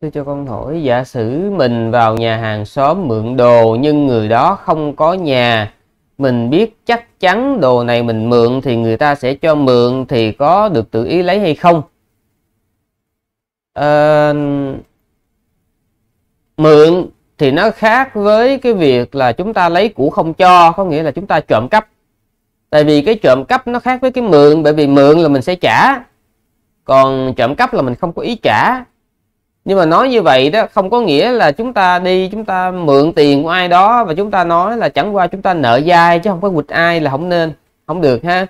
Tôi cho con hỏi, giả sử mình vào nhà hàng xóm mượn đồ nhưng người đó không có nhà, mình biết chắc chắn đồ này mình mượn thì người ta sẽ cho mượn, thì có được tự ý lấy hay không? Mượn thì nó khác với cái việc là chúng ta lấy của không cho, có nghĩa là chúng ta trộm cắp. Tại vì cái trộm cắp nó khác với cái mượn, bởi vì mượn là mình sẽ trả, còn trộm cắp là mình không có ý trả. Nhưng mà nói như vậy đó không có nghĩa là chúng ta đi chúng ta mượn tiền của ai đó và chúng ta nói là chẳng qua chúng ta nợ dai chứ không có quỵt ai là không nên, không được ha.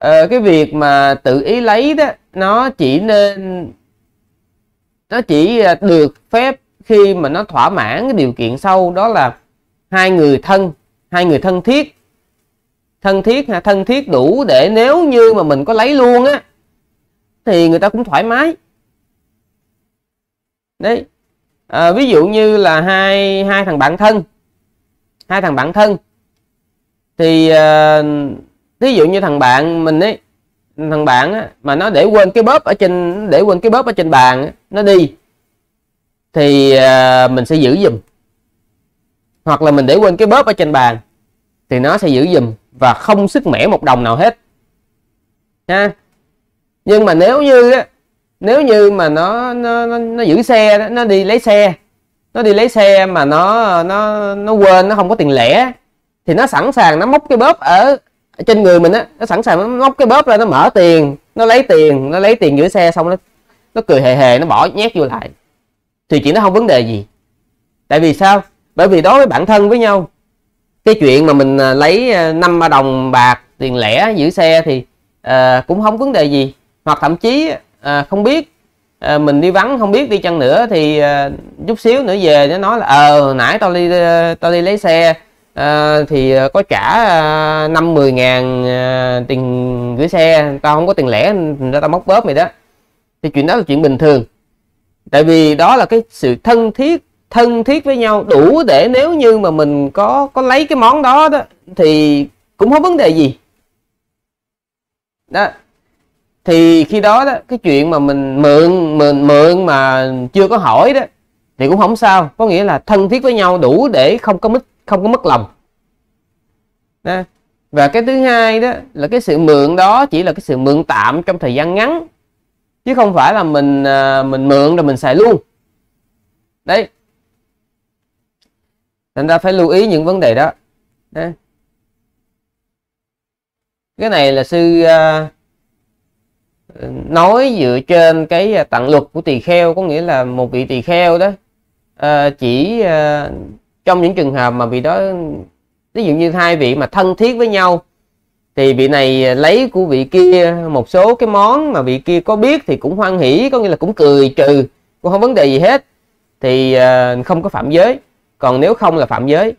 Cái việc mà tự ý lấy đó nó chỉ được phép khi mà nó thỏa mãn cái điều kiện sau, đó là hai người thân thiết. Thân thiết đủ để nếu như mà mình có lấy luôn á thì người ta cũng thoải mái. Đấy, ví dụ như là hai thằng bạn thân thì ví dụ như thằng bạn mình ấy, thằng bạn á, mà nó để quên cái bóp ở trên bàn á, nó đi thì mình sẽ giữ giùm, hoặc là mình để quên cái bóp ở trên bàn thì nó sẽ giữ giùm và không xích mẻ một đồng nào hết ha. Nhưng mà nếu như mà nó giữ xe đó, nó đi lấy xe mà nó quên, nó không có tiền lẻ thì nó sẵn sàng nó móc cái bóp ở trên người mình á, nó sẵn sàng nó móc cái bóp ra, nó mở tiền, nó lấy tiền giữ xe, xong nó cười hề nó bỏ nhét vô lại thì chuyện nó không vấn đề gì. Tại vì sao? Bởi vì đối với bản thân với nhau, cái chuyện mà mình lấy 5 đồng bạc tiền lẻ giữ xe thì cũng không vấn đề gì. Hoặc thậm chí không biết mình đi vắng không biết đi chăng nữa thì chút xíu nữa về nó nói là nãy tao đi lấy xe thì có trả 5-10 ngàn tiền gửi xe, tao không có tiền lẻ ra tao móc bóp mày đó, thì chuyện đó là chuyện bình thường. Tại vì đó là cái sự thân thiết với nhau đủ để nếu như mà mình có lấy cái món đó đó thì cũng không vấn đề gì đó. Thì khi đó đó cái chuyện mà mình mượn mà chưa có hỏi đó thì cũng không sao, có nghĩa là thân thiết với nhau đủ để không có mất lòng đó. Và cái thứ hai đó là cái sự mượn đó chỉ là cái sự mượn tạm trong thời gian ngắn, chứ không phải là mình mượn rồi mình xài luôn đấy. Thành ra phải lưu ý những vấn đề đó. Đấy. Cái này là sư nói dựa trên cái tặng luật của tỳ kheo, có nghĩa là một vị tỳ kheo đó trong những trường hợp mà vị đó, ví dụ như hai vị mà thân thiết với nhau thì vị này lấy của vị kia một số cái món mà vị kia có biết thì cũng hoan hỷ, có nghĩa là cũng cười trừ, cũng không vấn đề gì hết, thì không có phạm giới. Còn nếu không là phạm giới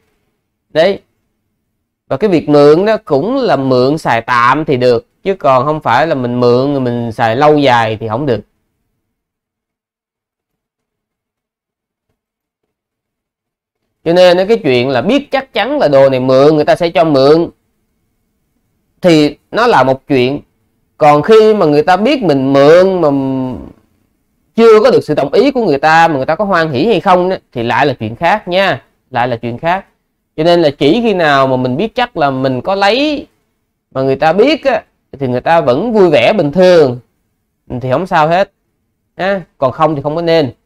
đấy. Và cái việc mượn đó cũng là mượn xài tạm thì được, chứ còn không phải là mình mượn rồi mình xài lâu dài thì không được. Cho nên cái chuyện là biết chắc chắn là đồ này mượn, người ta sẽ cho mượn thì nó là một chuyện. Còn khi mà người ta biết mình mượn mà chưa có được sự đồng ý của người ta, mà người ta có hoan hỷ hay không đó, thì lại là chuyện khác nha, lại là chuyện khác. Cho nên là chỉ khi nào mà mình biết chắc là mình có lấy mà người ta biết á, thì người ta vẫn vui vẻ bình thường thì không sao hết ha. Còn không thì không có nên.